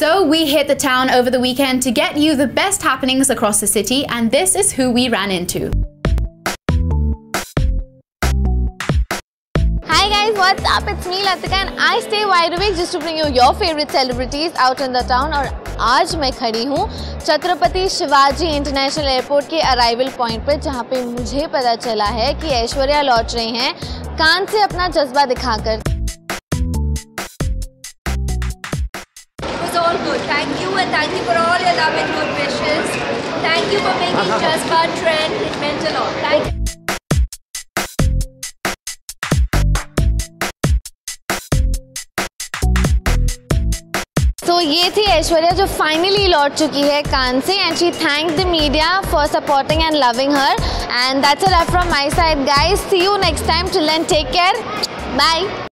So we hit the town over the weekend to get you the best happenings across the city, and this is who we ran into. Hi guys, what's up? It's me Latika and I stay wide awake just to bring you your favorite celebrities out in the town. और आज मैं खड़ी हूँ Chhatrapati Shivaji international airport के arrival point पर, जहाँ पे मुझे पता चला है कि ऐश्वर्या लौट रही हैं कान से अपना जज्बा दिखाकर. All good. Thank you, and thank you for all your love and good wishes. Thank you for making Jazba trend. It meant a lot. Thank you. So ये थी ऐश्वर्या जो finally लौट चुकी है कान से, and she thanked the media for supporting and loving her. And that's a wrap from my side, guys. See you next time. Till then, take care. Bye.